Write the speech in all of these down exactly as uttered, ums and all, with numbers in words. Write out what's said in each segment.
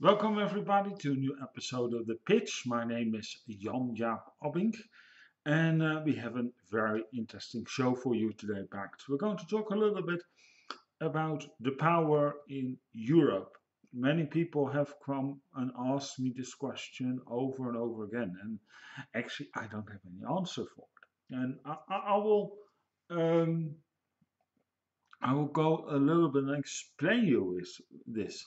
Welcome everybody to a new episode of The Pitch. My name is Jan-Jaap Obink and uh, we have a very interesting show for you today backed. We're going to talk a little bit about the power in Europe. Many people have come and asked me this question over and over again, and actually I don't have any answer for it. And I, I, I will um, I will go a little bit and explain you is, this.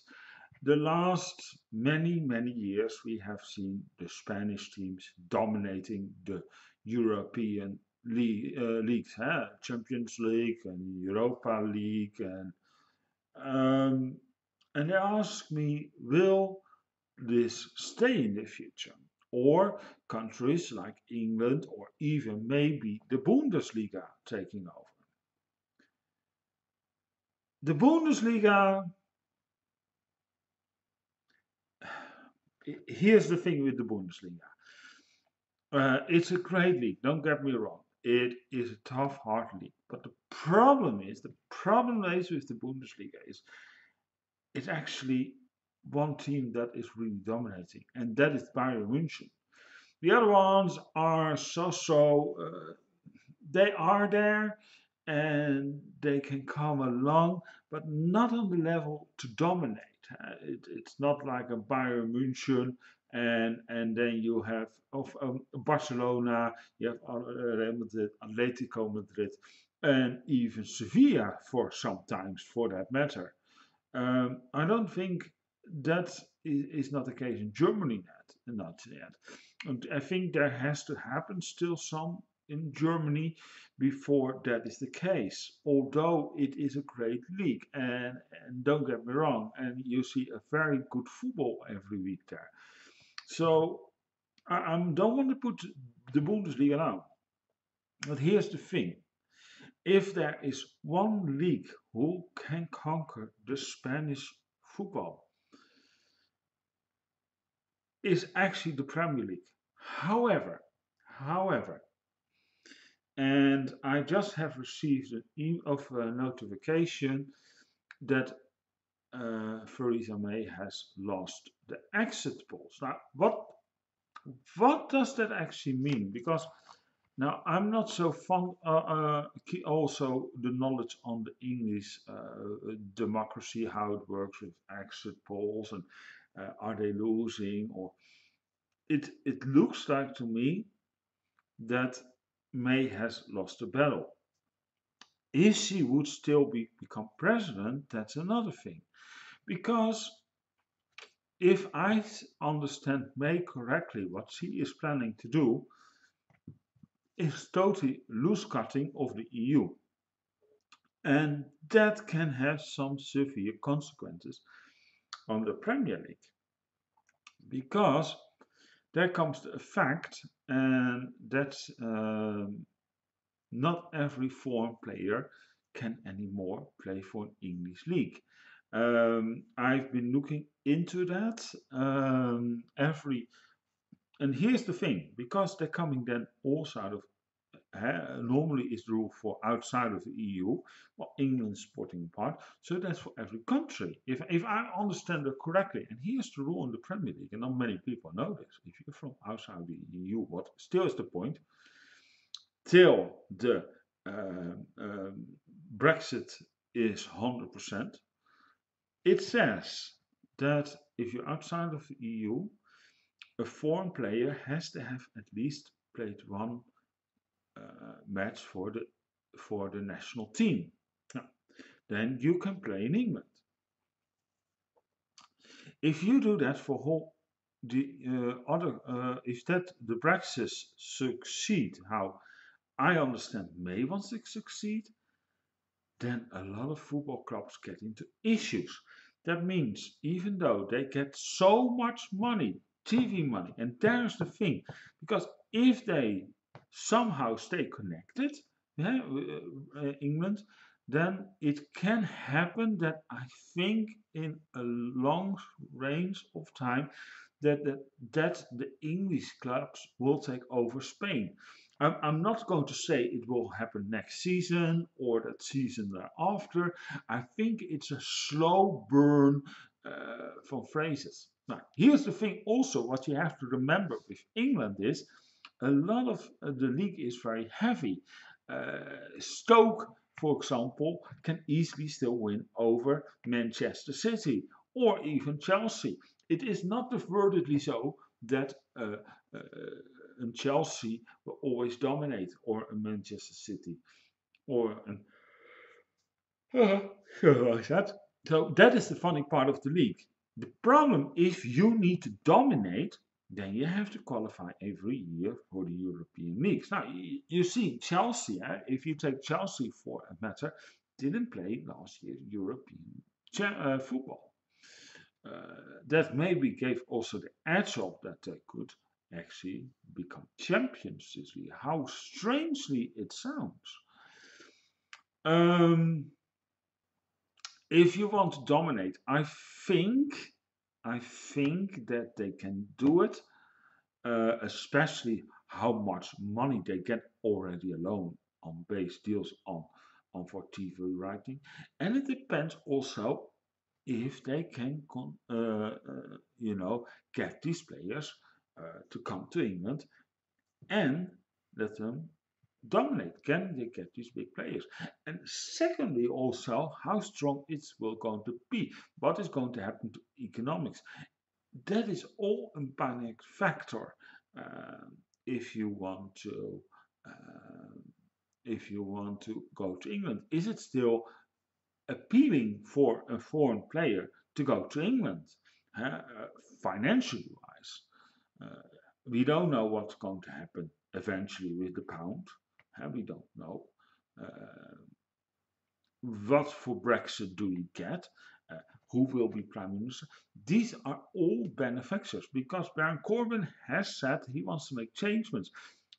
The last many, many years we have seen the Spanish teams dominating the European league, uh, leagues, huh? Champions League and Europa League. And, um, and they ask me, will this stay in the future? Or countries like England or even maybe the Bundesliga taking over? The Bundesliga... Here's the thing with the Bundesliga. Uh, it's a great league, don't get me wrong. It is a tough, hard league. But the problem is, the problem is with the Bundesliga is it's actually one team that is really dominating, and that is Bayern München. The other ones are so-so, uh, they are there and they can come along, but not on the level to dominate. Uh, it, it's not like a Bayern München and and then you have of um, Barcelona, you have Real Madrid, Atletico Madrid, and even Sevilla for sometimes for that matter. Um, I don't think that is, is not the case in Germany yet. Not yet. And I think there has to happen still some in Germany before that is the case, although it is a great league, and, and don't get me wrong, and you see a very good football every week there. So I, I don't want to put the Bundesliga down, but here's the thing. If there is one league who can conquer the Spanish football, it's actually the Premier League. However, however, and I just have received an e of a notification that uh, Theresa May has lost the exit polls. Now, what what does that actually mean? Because now I'm not so fond uh, uh, also the knowledge on the English uh, democracy, how it works with exit polls and uh, are they losing or it? It looks like to me that May has lost the battle. If she would still be, become president, that's another thing. Because if I understand May correctly, what she is planning to do is totally loose-cutting of the E U. And that can have some severe consequences on the Premier League. Because there comes the fact, and that's um, not every foreign player can anymore play for an English league. Um, I've been looking into that. Um, every, and here's the thing, because they're coming then also out of, uh, normally is the rule for outside of the E U, well, England's sporting part, so that's for every country. If, if I understand it correctly, and here's the rule in the Premier League, and not many people know this, if you're from outside the E U, what still is the point, till the um, um, Brexit is one hundred percent, it says that if you're outside of the E U, a foreign player has to have at least played one Uh, match for the for the national team. Now, then you can play in England. If you do that for whole the uh, other, uh, if that the Brexit succeed, how I understand May wants to succeed, then a lot of football clubs get into issues. That means even though they get so much money, T V money, and there's the thing, because if they somehow stay connected, yeah, uh, England, then it can happen that I think in a long range of time that that, that the English clubs will take over Spain. I'm, I'm not going to say it will happen next season or that season thereafter. I think it's a slow burn uh, from phrases. Now, here's the thing also, what you have to remember with England is, a lot of uh, the league is very heavy. Uh, Stoke, for example, can easily still win over Manchester City or even Chelsea. It is not deservedly so that uh, uh, and Chelsea will always dominate, or a Manchester City, or an... So that is the funny part of the league. The problem, if you need to dominate, then you have to qualify every year for the European leagues. Now, you see, Chelsea, eh, if you take Chelsea for a matter, didn't play last year European uh, football. Uh, that maybe gave also the edge of that they could actually become champions this year. How strangely it sounds. Um, if you want to dominate, I think, I think that they can do it, uh, especially how much money they get already alone on base deals on, on for T V writing. And it depends also if they can, con uh, uh, you know, get these players Uh, to come to England and let them dominate. Can they get these big players? And secondly, also, how strong it's will going to be. What is going to happen to economics? That is all a panic factor. Uh, if you want to, uh, if you want to go to England, is it still appealing for a foreign player to go to England, huh? uh, financially wise? Uh, we don't know what's going to happen eventually with the pound. Uh, we don't know. Uh, what for Brexit do we get? Uh, who will be Prime Minister? These are all benefactors, because Baron Corbyn has said he wants to make changes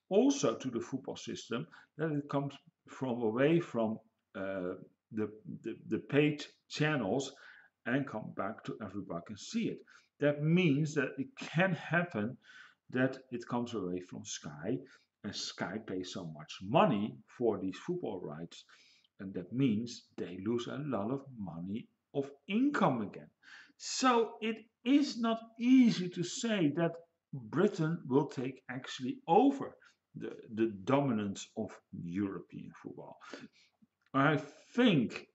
also to the football system, that it comes from away from uh, the, the, the paid channels and come back to everybody can see it. That means that it can happen that it comes away from Sky, and Sky pays so much money for these football rights, and that means they lose a lot of money of income again. So it is not easy to say that Britain will take actually over the, the dominance of European football. I think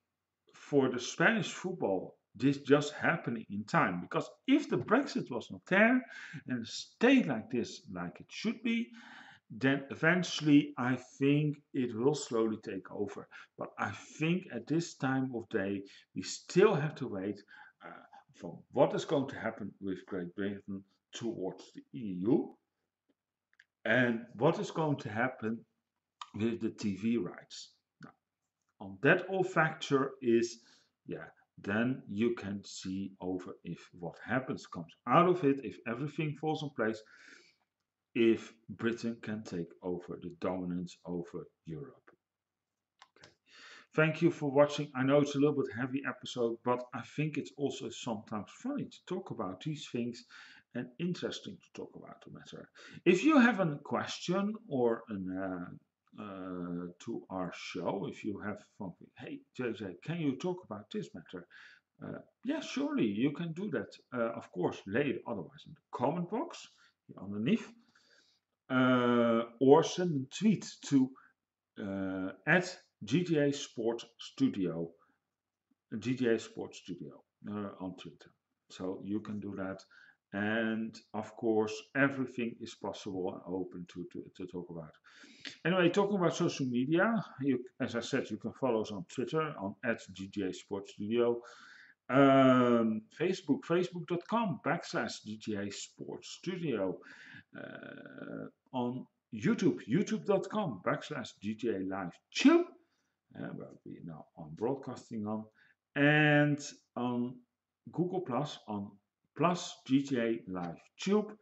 for the Spanish football, this just happening in time, because if the Brexit was not there and stayed like this, like it should be, then eventually I think it will slowly take over. But I think at this time of day we still have to wait uh, for what is going to happen with Great Britain towards the E U, and what is going to happen with the T V rights. Now, on that all factor is, yeah, then you can see over if what happens comes out of it, if everything falls in place, if Britain can take over the dominance over Europe. Okay. Thank you for watching. I know it's a little bit heavy episode, but I think it's also sometimes funny to talk about these things and interesting to talk about the matter. If you have a question or an... Uh, Uh, to our show, if you have something, hey J J, can you talk about this matter? Uh, yeah, surely you can do that, uh, of course, later, otherwise in the comment box underneath, uh, or send a tweet to uh, at G T A Sports Studio, G T A Sports Studio uh, on Twitter. So you can do that. And of course, everything is possible and open to, to, to talk about. Anyway, talking about social media, you, as I said, you can follow us on Twitter, on at G T A Sports Studio. Um, Facebook, facebook.com backslash G T A Sports Studio. Uh, on YouTube, youtube.com backslash G T A Live Chill, uh, where we now on broadcasting on. And on Google Plus, on Plus G T A Live Tube,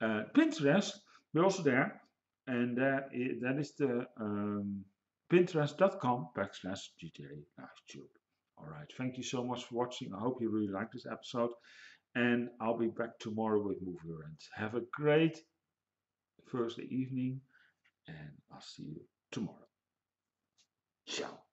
uh, Pinterest, we're also there, and that is, that is the um, pinterest.com backslash G T A Live Tube. All right, thank you so much for watching. I hope you really liked this episode, and I'll be back tomorrow with Movie Rant. Have a great Thursday evening, and I'll see you tomorrow. Ciao.